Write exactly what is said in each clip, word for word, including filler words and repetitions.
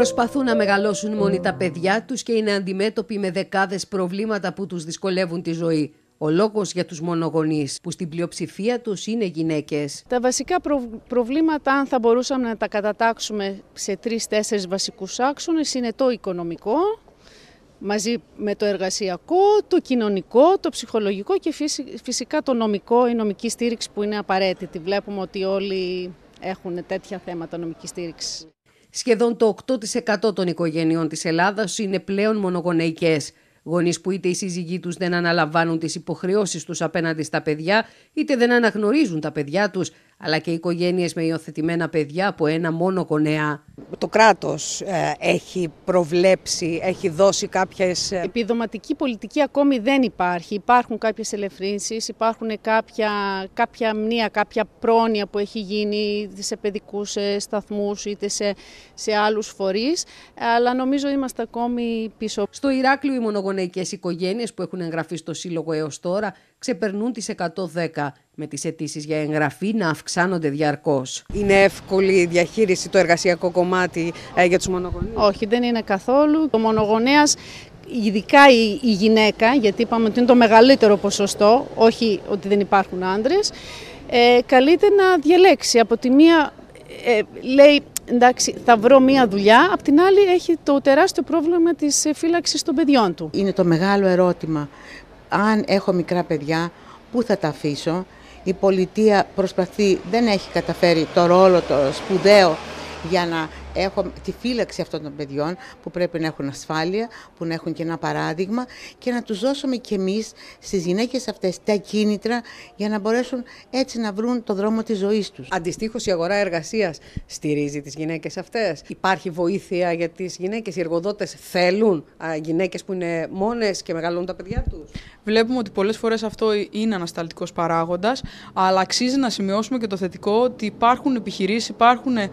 Προσπαθούν να μεγαλώσουν μόνοι τα παιδιά τους και είναι αντιμέτωποι με δεκάδες προβλήματα που τους δυσκολεύουν τη ζωή. Ο λόγος για τους μονογονείς, που στην πλειοψηφία τους είναι γυναίκες. Τα βασικά προβλήματα, αν θα μπορούσαμε να τα κατατάξουμε σε τρεις-τέσσερις βασικούς άξονες, είναι το οικονομικό, μαζί με το εργασιακό, το κοινωνικό, το ψυχολογικό και φυσικά το νομικό, η νομική στήριξη που είναι απαραίτητη. Βλέπουμε ότι όλοι έχουν τέτοια θέματα νομικής στήριξης. Σχεδόν το οκτώ τοις εκατό των οικογενειών της Ελλάδας είναι πλέον μονογονεϊκές. Γονείς που είτε οι σύζυγοί τους δεν αναλαμβάνουν τις υποχρεώσεις τους απέναντι στα παιδιά, είτε δεν αναγνωρίζουν τα παιδιά τους, αλλά και οικογένειες με υιοθετημένα παιδιά από ένα μόνο γονέα. Το κράτος ε, έχει προβλέψει, έχει δώσει κάποιες... Επιδοματική πολιτική ακόμη δεν υπάρχει. Υπάρχουν κάποιες ελευθερίνσεις, υπάρχουν κάποια, κάποια μνήα, κάποια πρόνοια που έχει γίνει σε παιδικούς σταθμούς είτε σε, σε άλλους φορείς, αλλά νομίζω είμαστε ακόμη πίσω. Στο Ηράκλειο οι μονογονεϊκές οικογένειες που έχουν εγγραφεί στο Σύλλογο έως τώρα ξεπερνούν τις εκατόν δέκα. Με τις αιτήσεις για εγγραφή να αυξάνονται διαρκώς. Είναι εύκολη η διαχείριση το εργασιακό κομμάτι ε, για τους μονογονείς? Όχι, δεν είναι καθόλου. Ο μονογονέας, ειδικά η, η γυναίκα, γιατί είπαμε ότι είναι το μεγαλύτερο ποσοστό, όχι ότι δεν υπάρχουν άντρες, ε, καλείται να διαλέξει. Από τη μία ε, λέει εντάξει, θα βρω μία δουλειά, απ' την άλλη έχει το τεράστιο πρόβλημα της φύλαξης των παιδιών του. Είναι το μεγάλο ερώτημα. Αν έχω μικρά παιδιά, πού θα τα αφήσω? Η πολιτεία προσπαθεί, δεν έχει καταφέρει το ρόλο το σπουδαίο για να έχω τη φύλαξη αυτών των παιδιών που πρέπει να έχουν ασφάλεια, που να έχουν και ένα παράδειγμα και να τους δώσουμε κι εμείς στις γυναίκες αυτές τα κίνητρα για να μπορέσουν έτσι να βρουν το δρόμο της ζωής τους. Αντιστοίχως η αγορά εργασίας στηρίζει τις γυναίκες αυτές. Υπάρχει βοήθεια για τις γυναίκες, οι εργοδότες θέλουν γυναίκες που είναι μόνες και μεγαλώνουν τα παιδιά τους. Βλέπουμε ότι πολλές φορές αυτό είναι ανασταλτικός παράγοντας, αλλά αξίζει να σημειώσουμε και το θετικό ότι υπάρχουν επιχειρήσεις, υπάρχουν ε,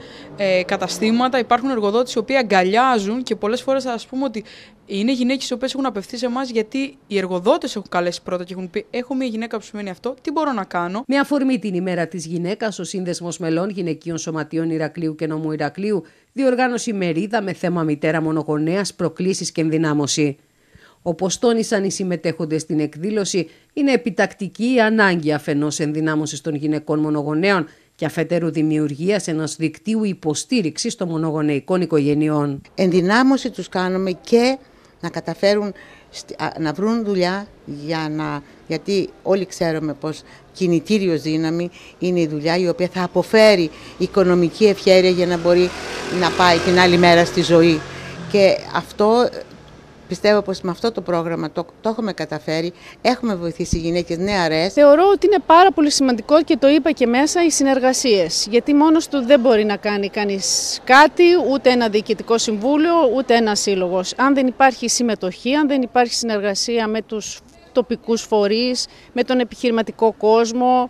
καταστήματα. Υπάρχουν εργοδότες οι οποίοι αγκαλιάζουν και πολλές φορές θα σας πούμε ότι είναι γυναίκες οι οποίες έχουν απευθύνει σε εμάς γιατί οι εργοδότες έχουν καλέσει πρώτα και έχουν πει: έχω μια γυναίκα που σημαίνει αυτό, τι μπορώ να κάνω. Με αφορμή την ημέρα της γυναίκας, ο Σύνδεσμος Μελών Γυναικείων Σωματείων Ηρακλείου και Νομού Ηρακλείου διοργάνωσε ημερίδα με θέμα μητέρα μονογονέας, προκλήσεις και ενδυνάμωση. Όπως τόνισαν οι συμμετέχοντες στην εκδήλωση, είναι επιτακτική η ανάγκη αφενός ενδυνάμωσης των γυναικών μονογονέων και αφετέρου δημιουργίας ενός δικτύου υποστήριξης των μονογονεϊκών οικογενειών. Ενδυνάμωση τους κάνουμε και να καταφέρουν να βρουν δουλειά, για να, γιατί όλοι ξέρουμε πως κινητήριο δύναμη είναι η δουλειά η οποία θα αποφέρει οικονομική ευχέρεια για να μπορεί να πάει την άλλη μέρα στη ζωή. Και αυτό... Πιστεύω πως με αυτό το πρόγραμμα το, το έχουμε καταφέρει, έχουμε βοηθήσει γυναίκες νεαρές. Θεωρώ ότι είναι πάρα πολύ σημαντικό και το είπα και μέσα, οι συνεργασίες. Γιατί μόνος του δεν μπορεί να κάνει κανείς κάτι, ούτε ένα διοικητικό συμβούλιο, ούτε ένα σύλλογος. Αν δεν υπάρχει συμμετοχή, αν δεν υπάρχει συνεργασία με τους τοπικούς φορείς, με τον επιχειρηματικό κόσμο.